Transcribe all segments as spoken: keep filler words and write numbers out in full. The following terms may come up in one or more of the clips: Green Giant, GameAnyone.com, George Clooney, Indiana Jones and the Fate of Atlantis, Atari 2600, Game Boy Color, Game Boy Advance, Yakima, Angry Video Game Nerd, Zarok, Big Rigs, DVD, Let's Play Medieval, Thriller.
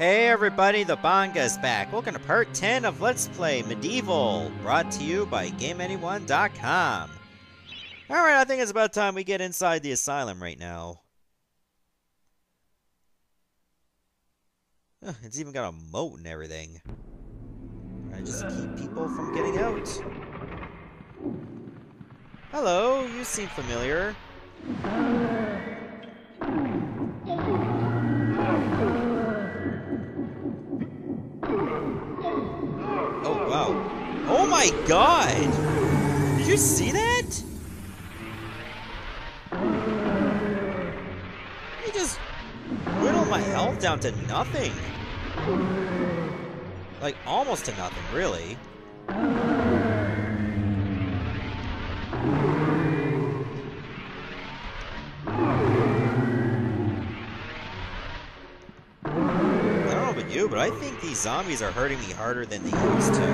Hey everybody, the Bonga's back. Welcome to part ten of Let's Play Medieval, brought to you by Game Anyone dot com. Alright, I think it's about time we get inside the asylum right now. Huh, it's even got a moat and everything. I just keep people from getting out. Hello, you seem familiar. Oh, wow. Oh my god! Did you see that? He just whittled my health down to nothing. Like, almost to nothing, really. You, but I think these zombies are hurting me harder than they used to.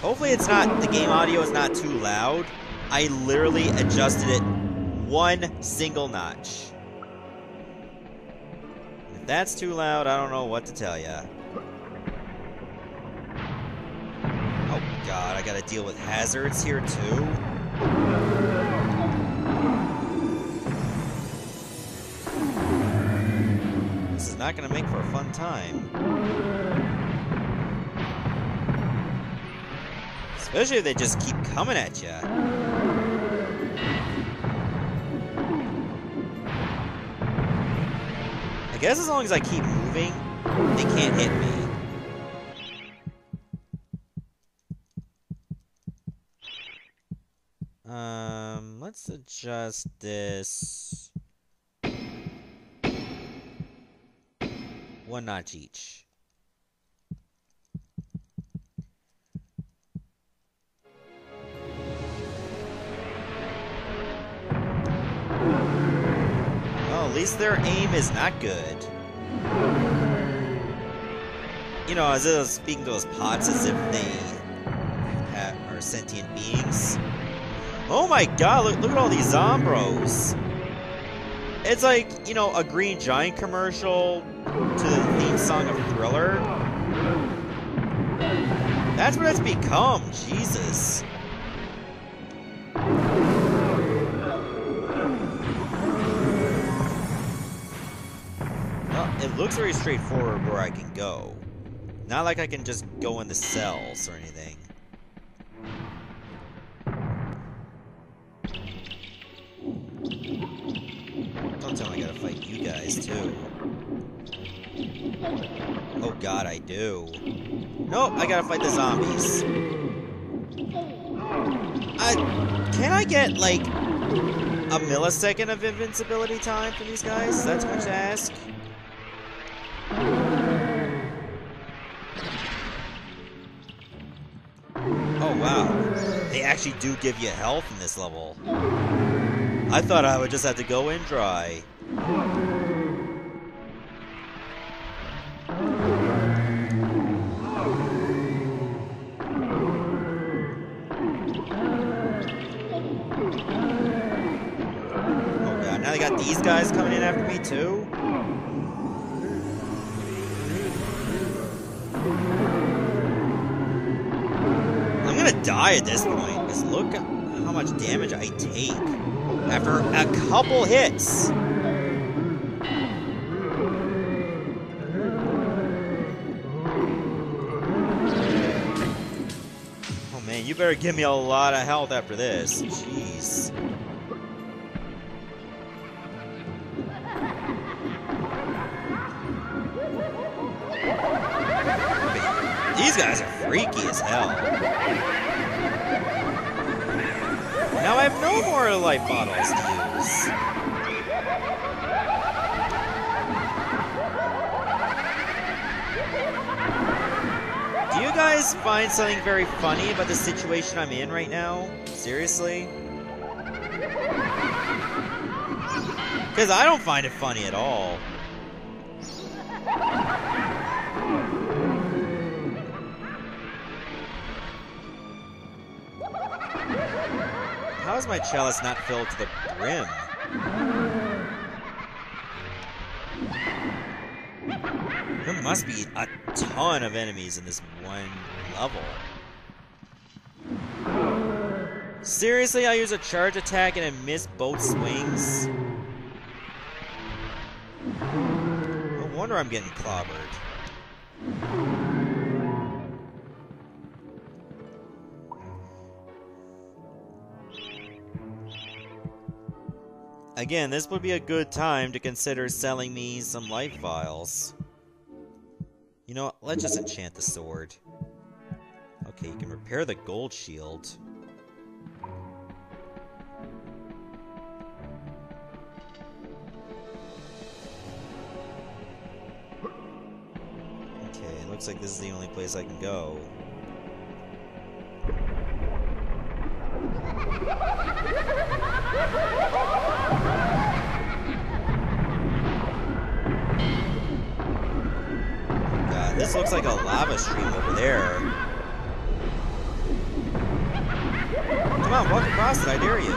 Hopefully it's not, the game audio is not too loud. I literally adjusted it one single notch. If that's too loud, I don't know what to tell ya. Oh god, I gotta deal with hazards here too. Not gonna make for a fun time. Especially if they just keep coming at ya. I guess as long as I keep moving, they can't hit me. Um, let's adjust this. One notch each. Well, at least their aim is not good. You know, as if I was speaking to those pots as if they have, are sentient beings. Oh my god, look, look at all these zombros. It's like, you know, a Green Giant commercial to the theme song of Thriller. That's what it's become, Jesus. Well, it looks very straightforward where I can go. Not like I can just go in the cells or anything. Don't tell me I gotta fight you guys too. Oh god, I do. Nope, I gotta fight the zombies. I, can I get, like, a millisecond of invincibility time for these guys? That's much to ask. Oh wow, they actually do give you health in this level. I thought I would just have to go in dry. These guys coming in after me too? I'm gonna die at this point, because look how much damage I take after a couple hits. Oh man, you better give me a lot of health after this. Jeez. These guys are freaky as hell. Now I have no more life bottles to use. Do you guys find something very funny about the situation I'm in right now? Seriously? Because I don't find it funny at all. How is my chalice not filled to the brim? must be a ton of enemies in this one level. Seriously, I use a charge attack and I miss both swings? No wonder I'm getting clobbered. Again, this would be a good time to consider selling me some life vials. You know what? Let's just enchant the sword. Okay, you can repair the gold shield. Looks like this is the only place I can go. God, this looks like a lava stream over there. Come on, walk across it, I dare you.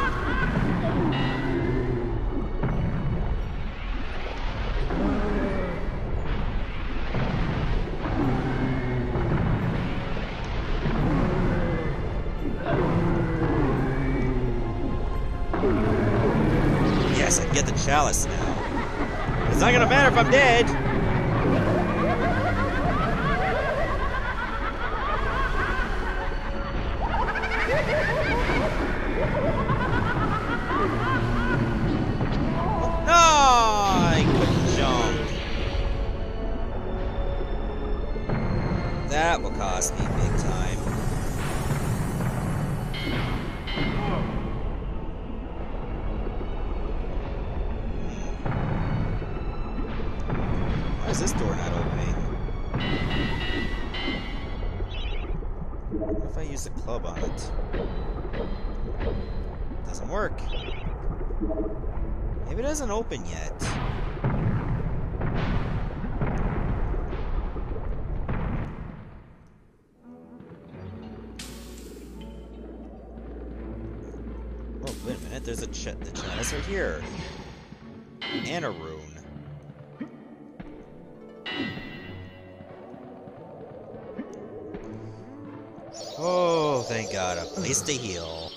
Chalice now. It's not gonna matter if I'm dead. No, I couldn't jump. That will cost me big time. This door not opening. What if I use the club on it? Doesn't work. Maybe it doesn't open yet. Oh, wait a minute. There's a ch the chalice right here. And a rune. Oh, thank God, a place to heal.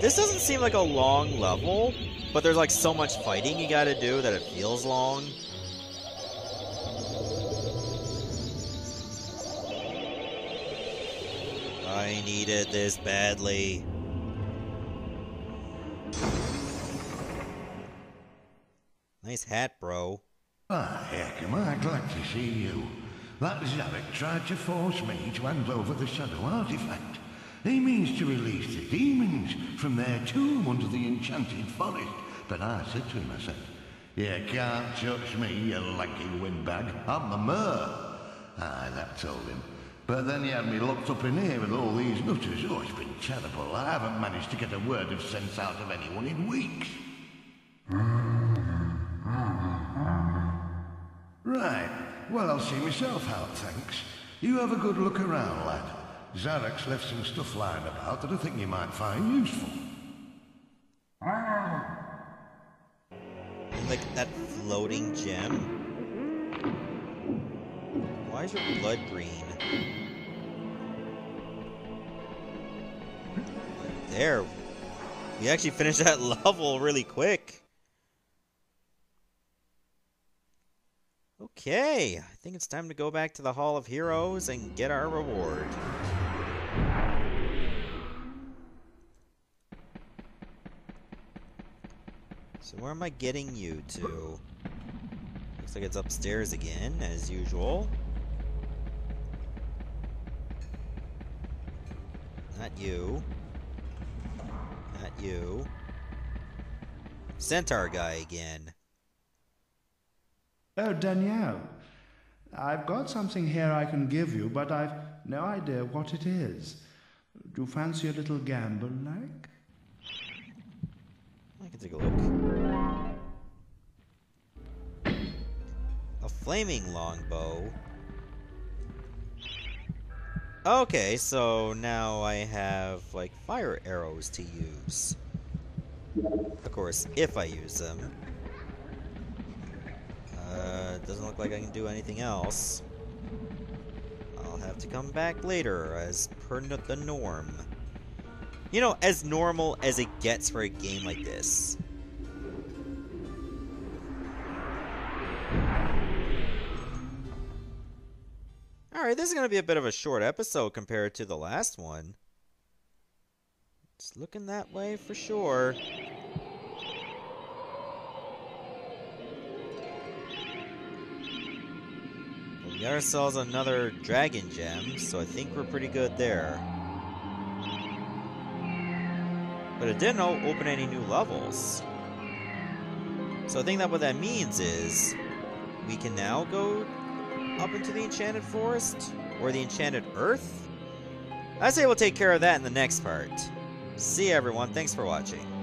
This doesn't seem like a long level, but there's like so much fighting you gotta do that it feels long. I needed this badly. Nice hat, bro. Ah, Yakima, glad to see you. That Zarok tried to force me to hand over the shadow artifact. He means to release the demons from their tomb under the enchanted forest. But I said to him, I said, you can't touch me, you lanky windbag. I'm the Mer. Aye, that told him. But then he had me locked up in here with all these nutters. Oh, it's been terrible. I haven't managed to get a word of sense out of anyone in weeks. Right. Well, I'll see myself out, thanks. You have a good look around, lad. Zarok's left some stuff lying about that I think you might find useful. Like that floating gem? Why is your blood green? There. We actually finished that level really quick. Okay, I think it's time to go back to the Hall of Heroes and get our reward. So where am I getting you to? Looks like it's upstairs again, as usual. Not you. Not you. Centaur guy again. Oh, Danielle, I've got something here I can give you, but I've no idea what it is. Do you fancy a little gamble, like? I can take a look. A flaming longbow. Okay, so now I have, like, fire arrows to use. Of course, if I use them. doesn't look like I can do anything else. I'll have to come back later, as per the norm. You know, as normal as it gets for a game like this. Alright, this is going to be a bit of a short episode compared to the last one. It's looking that way for sure. We got ourselves another dragon gem, so I think we're pretty good there. But it didn't open any new levels. So I think that what that means is we can now go up into the Enchanted Forest or the Enchanted Earth. I say we'll take care of that in the next part. See you everyone, thanks for watching.